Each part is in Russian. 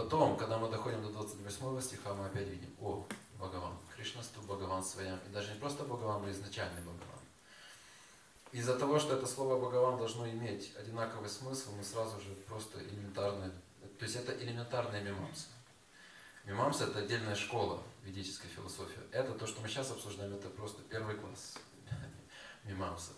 Потом, когда мы доходим до 28 стиха, мы опять видим, о, Бхагаван, Кришнасту Бхагаван своям. И даже не просто Бхагаван, но изначальный Бхагаван. Из-за того, что это слово Бхагаван должно иметь одинаковый смысл, мы сразу же просто элементарно, то есть это элементарная мимамса. Мимамса — это отдельная школа ведической философии. Это то, что мы сейчас обсуждаем, это просто первый класс мимамса.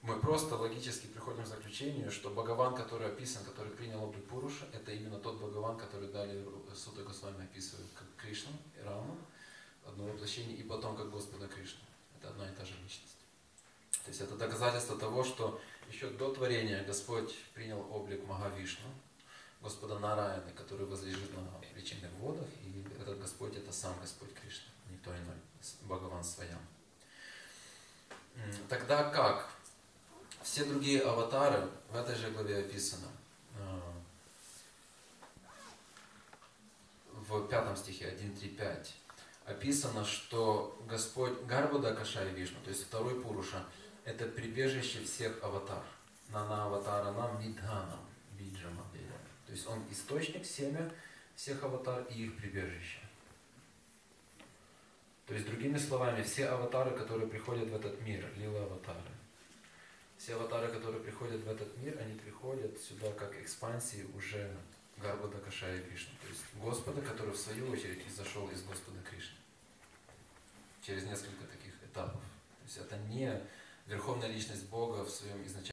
Мы просто логически приходим к заключению, что Бхагаван, который описан, который принял облик Пуруша, это именно тот Бхагаван, который далее Сута Госвами описывает как Кришну и Раму, одно воплощение, и потом как Господа Кришну. Это одна и та же личность. То есть это доказательство того, что еще до творения Господь принял облик Махавишну, Господа Нараяны, который возлежит на причинных водах, и этот Господь — это сам Господь Кришна, никто иной, Бхагаван своям. Тогда как? Все другие аватары в этой же главе описаны. В 5 стихе 1.3.5 описано, что Господь Гарбходакашайи Вишну, то есть второй Пуруша, это прибежище всех аватар. Нана Аватара Нам Нидханам Биджама. То есть он источник, семя всех аватар и их прибежище. То есть, другими словами, все аватары, которые приходят в этот мир, лила аватары, все аватары, которые приходят в этот мир, они приходят сюда как экспансии уже Гарбходакашайи Вишну. То есть Господа, который в свою очередь изошел из Господа Кришны. Через несколько таких этапов. То есть это не верховная личность Бога в своем изначальном